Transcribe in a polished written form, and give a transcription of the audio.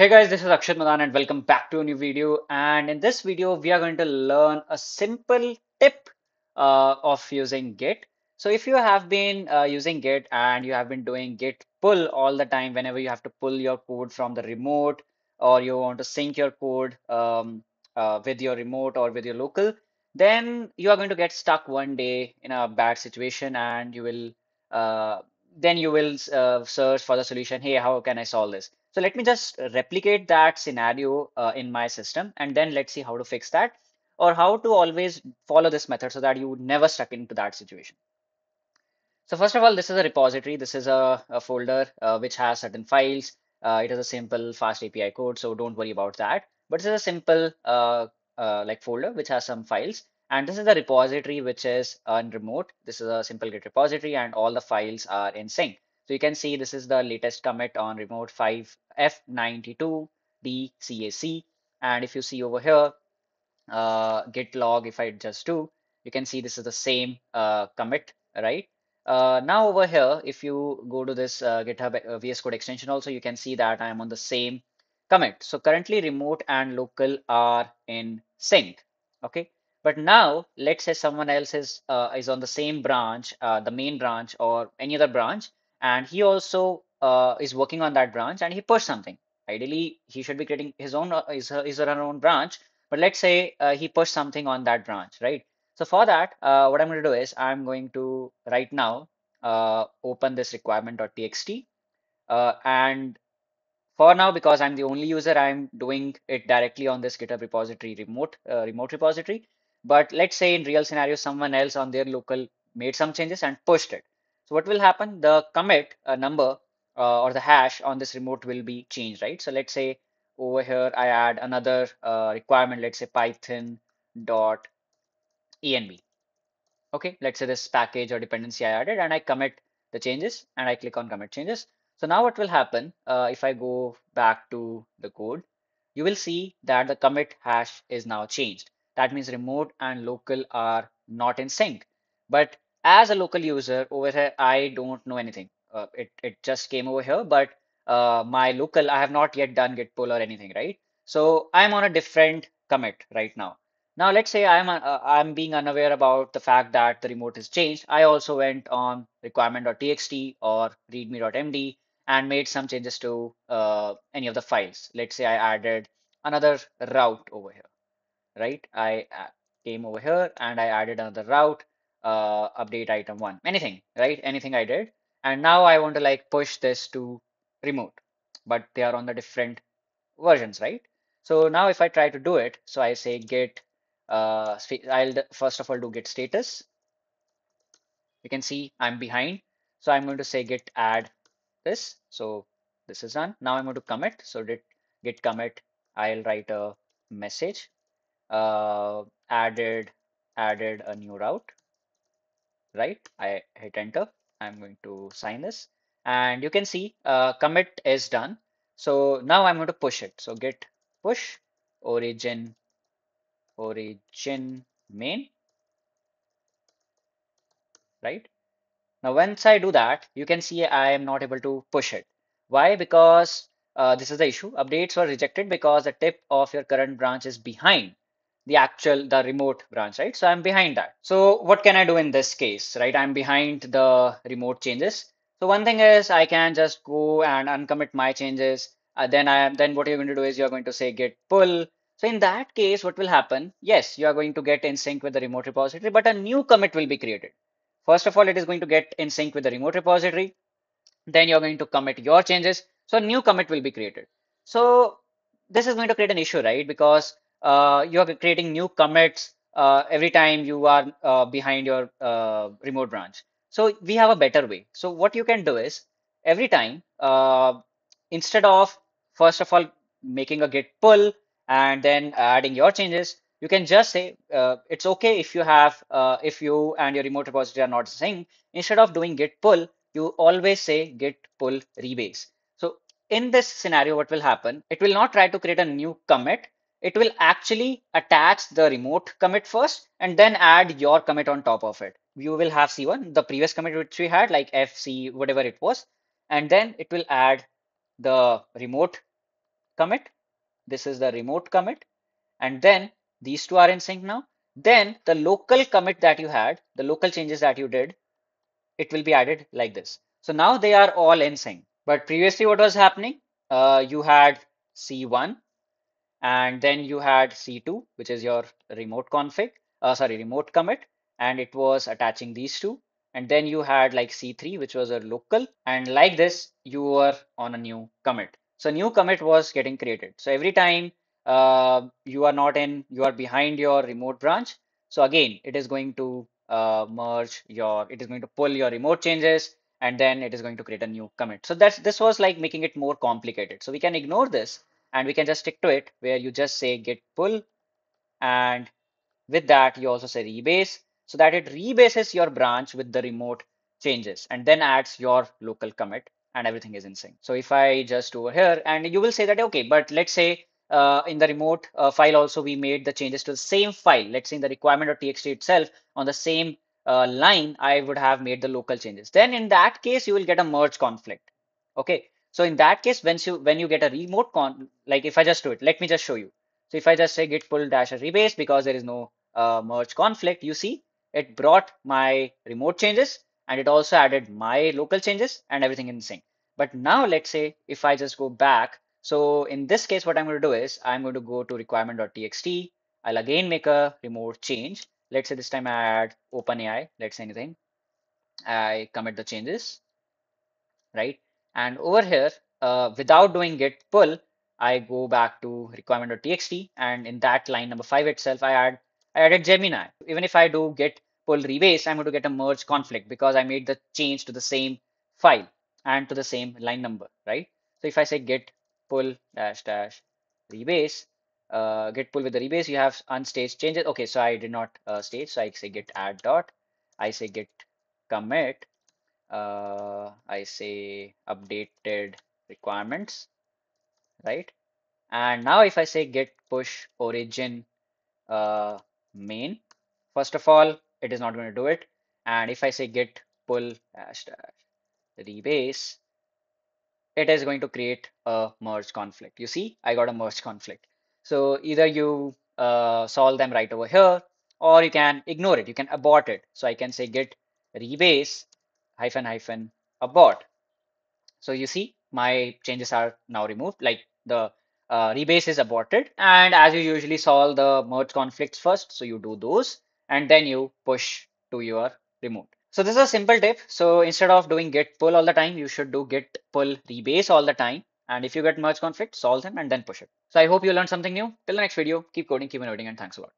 Hey guys, this is Akshit Madan and welcome back to a new video. And in this video, we are going to learn a simple tip of using Git. So if you have been using Git and you have been doing Git pull all the time, whenever you have to pull your code from the remote or you want to sync your code with your remote or with your local, then you are going to get stuck one day in a bad situation and you will search for the solution. Hey, how can I solve this? So let me just replicate that scenario in my system, and then let's see how to fix that or how to always follow this method so that you would never stuck into that situation. So first of all, this is a repository. This is a folder which has certain files. It is a simple FastAPI code, so don't worry about that. But this is a simple like folder which has some files. And this is the repository which is on remote. This is a simple Git repository and all the files are in sync. So you can see this is the latest commit on remote 5F92DCAC. And if you see over here, git log, if I just do, you can see this is the same commit, right? Now over here, if you go to this GitHub VS Code extension also, you can see that I am on the same commit. So currently remote and local are in sync, okay? But now let's say someone else is on the same branch, the main branch or any other branch, and he also is working on that branch and he pushed something. Ideally, he should be creating his own, his or her own branch, but let's say he pushed something on that branch, right? So for that, what I'm going to do is I'm going to right now open this requirement.txt and for now, because I'm the only user, I'm doing it directly on this GitHub repository, remote repository. But let's say in real scenario, someone else on their local made some changes and pushed it. So what will happen? The commit number or the hash on this remote will be changed, right? So let's say over here, I add another requirement, let's say python.env. Okay, let's say this package or dependency I added and I commit the changes and I click on commit changes. So now what will happen if I go back to the code, you will see that the commit hash is now changed. That means remote and local are not in sync. But as a local user over here, I don't know anything. It just came over here, but my local, I have not yet done git pull or anything, right? So I'm on a different commit right now. Now let's say I'm being unaware about the fact that the remote is changed. I also went on requirement.txt or readme.md and made some changes to any of the files. Let's say I added another route over here. Right, I came over here and I added another route, update item 1, anything, right? Anything I did. And now I want to like push this to remote, but they are on the different versions, right? So now if I try to do it, so I say git, I'll first of all do git status. You can see I'm behind. So I'm going to say git add this. So this is done. Now I'm going to commit. So did git commit, I'll write a message. Added a new route, right? I hit enter. I'm going to sign this and you can see commit is done. So now I'm going to push it. So git push origin main, right? Now once I do that, you can see I am not able to push it. Why? Because this is the issue. Updates were rejected because the tip of your current branch is behind the remote branch, right? So I'm behind that. So what can I do in this case, right? I'm behind the remote changes. So one thing is I can just go and uncommit my changes. Then what you're going to do is you're going to say git pull. So in that case, what will happen? Yes, you are going to get in sync with the remote repository, but a new commit will be created. First of all, it is going to get in sync with the remote repository. Then you're going to commit your changes. So a new commit will be created. So this is going to create an issue, right? Because you are creating new commits every time you are behind your remote branch. So we have a better way. So what you can do is every time, instead of first of all, making a git pull and then adding your changes, you can just say it's okay if you have, if you and your remote repository are not synced, instead of doing git pull, you always say git pull rebase. So in this scenario, what will happen? It will not try to create a new commit. It will actually attach the remote commit first and then add your commit on top of it. You will have C1, the previous commit which we had, like FC, whatever it was, and then it will add the remote commit. This is the remote commit. And then these two are in sync now. Then the local commit that you had, the local changes that you did, it will be added like this. So now they are all in sync. But previously what was happening? You had C1 and then you had C2, which is your remote config, remote commit. And it was attaching these two. And then you had like C3, which was a local. And like this, you were on a new commit. So new commit was getting created. So every time you are behind your remote branch. So again, it is going to it is going to pull your remote changes, and then it is going to create a new commit. So this was like making it more complicated. So we can ignore this and we can just stick to it where you just say git pull. And with that, you also say rebase so that it rebases your branch with the remote changes and then adds your local commit and everything is in sync. So if I just over here, and you will say that, okay, but let's say in the remote file also we made the changes to the same file. Let's say in the requirement.txt itself on the same line, I would have made the local changes. Then in that case, you will get a merge conflict. Okay. So in that case, when you get a remote like if I just do it, let me just show you. So if I just say git pull dash rebase, because there is no merge conflict, you see it brought my remote changes and it also added my local changes and everything in sync. But now let's say if I just go back. So in this case, what I'm going to do is I'm going to go to requirement.txt. I'll again make a remote change. Let's say this time I add OpenAI, let's say anything. I commit the changes, right? And over here, without doing git pull, I go back to requirement.txt. And in that line number 5 itself, I added Gemini. Even if I do git pull rebase, I'm going to get a merge conflict because I made the change to the same file and to the same line number, right? So if I say git pull dash dash rebase, git pull with the rebase, you have unstaged changes. Okay, so I did not stage. So I say git add dot, I say git commit, I say updated requirements, right? And now if I say git push origin main, first of all, it is not going to do it. And if I say git pull dash dash rebase, it is going to create a merge conflict. You see, I got a merge conflict. So either you solve them right over here, or you can ignore it. You can abort it. So I can say git rebase hyphen hyphen abort. So you see, my changes are now removed. Like the rebase is aborted. And as you usually solve the merge conflicts first, so you do those, and then you push to your remote. So this is a simple tip. So instead of doing git pull all the time, you should do git pull rebase all the time. And if you get merge conflict, solve them and then push it. So I hope you learned something new. Till the next video, keep coding, keep innovating, and thanks a lot.